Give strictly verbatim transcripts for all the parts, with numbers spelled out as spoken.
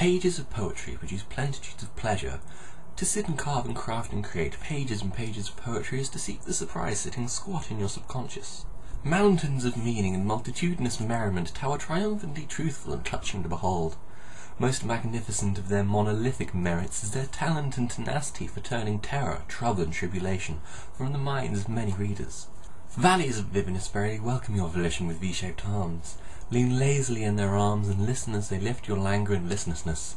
pages of poetry produce plenitudes of pleasure. To sit and carve and craft and create pages and pages of poetry is to seek the surprise sitting squat in your subconscious. Mountains of meaning and multitudinous merriment tower triumphantly truthful and clutching to behold. Most magnificent of their monolithic merits is their talent and tenacity for turning terror, trouble and tribulation from the minds of many readers. Valleys of vividness verily welcome your volition with V-shaped arms. Lean lazily in their arms and listen as they lift your languor and listlessness.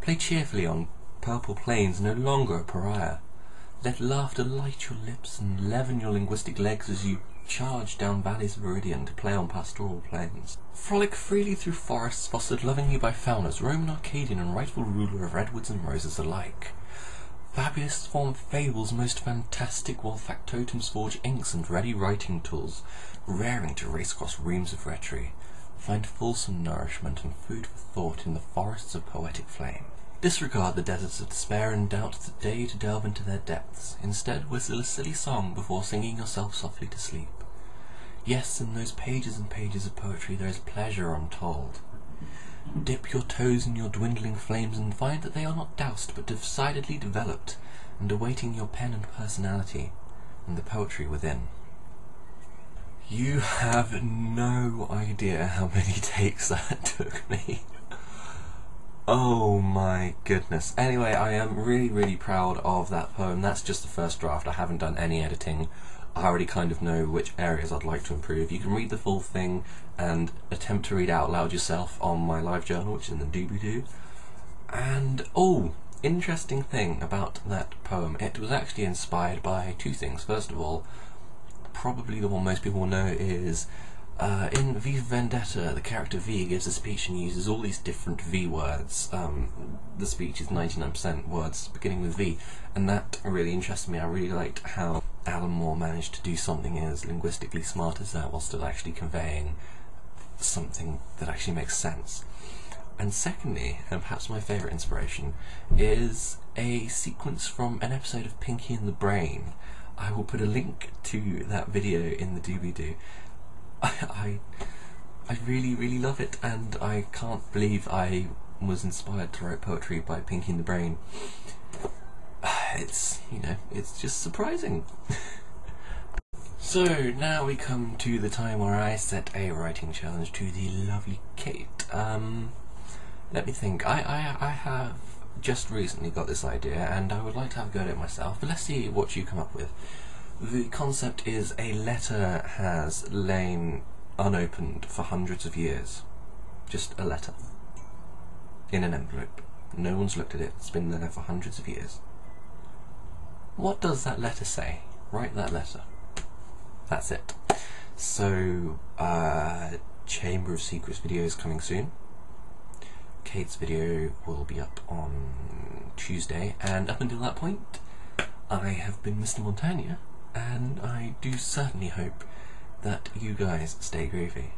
Play cheerfully on purple plains, no longer a pariah. Let laughter light your lips and leaven your linguistic legs as you charge down valleys of Viridian to play on pastoral plains. Frolic freely through forests fostered lovingly by faunus, Roman Arcadian and rightful ruler of redwoods and roses alike. Fabulists form fables most fantastic, while factotums forge inks and ready writing tools, raring to race across reams of rhetoric. Find fulsome nourishment and food for thought in the forests of poetic flame. Disregard the deserts of despair and doubt the day to delve into their depths. Instead, whistle a silly song before singing yourself softly to sleep. Yes, in those pages and pages of poetry there is pleasure untold. Dip your toes in your dwindling flames and find that they are not doused but decidedly developed and awaiting your pen and personality and the poetry within. You have no idea how many takes that took me. Oh my goodness. Anyway, I am really, really proud of that poem. That's just the first draft. I haven't done any editing. I already kind of know which areas I'd like to improve. You can read the full thing and attempt to read out loud yourself on my live journal, which is in the doobly-doo. And, oh, interesting thing about that poem. It was actually inspired by two things. First of all, probably the one most people will know is Uh, in V for Vendetta, the character V gives a speech and uses all these different V words. Um, the speech is ninety-nine percent words beginning with V, and that really interested me. I really liked how Alan Moore managed to do something as linguistically smart as that while still actually conveying something that actually makes sense. And secondly, and perhaps my favourite inspiration, is a sequence from an episode of Pinky and the Brain. I will put a link to that video in the doobly-doo. I, I really, really love it, and I can't believe I was inspired to write poetry by Pinky and the Brain. It's, you know, it's just surprising. So, now we come to the time where I set a writing challenge to the lovely Kate. Um, let me think. I, I, I have just recently got this idea, and I would like to have a go at it myself, but let's see what you come up with. The concept is a letter has lain unopened for hundreds of years. Just a letter. In an envelope. No one's looked at it. It's been there for hundreds of years. What does that letter say? Write that letter. That's it. So, uh, Chamber of Secrets video is coming soon. Kate's video will be up on Tuesday, and up until that point, I have been Mister Montagne. And I do certainly hope that you guys stay groovy.